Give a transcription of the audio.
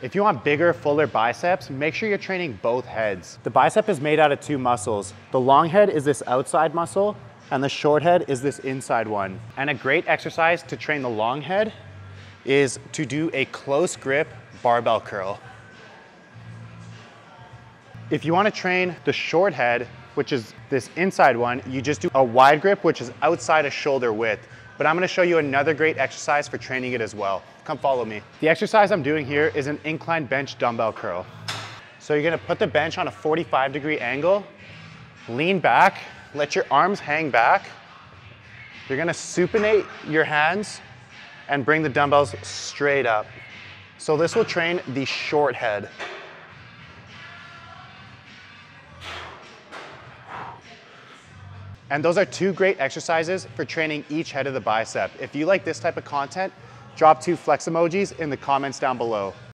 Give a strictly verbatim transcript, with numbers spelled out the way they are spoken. If you want bigger, fuller biceps, make sure you're training both heads. The bicep is made out of two muscles. The long head is this outside muscle, and the short head is this inside one. And a great exercise to train the long head is to do a close grip barbell curl. If you want to train the short head, which is this inside one, you just do a wide grip, which is outside of shoulder width. But I'm gonna show you another great exercise for training it as well. Come follow me. The exercise I'm doing here is an incline bench dumbbell curl. So you're gonna put the bench on a forty-five degree angle, lean back, let your arms hang back. You're gonna supinate your hands and bring the dumbbells straight up. So this will train the short head. And those are two great exercises for training each head of the bicep. If you like this type of content, drop two flex emojis in the comments down below.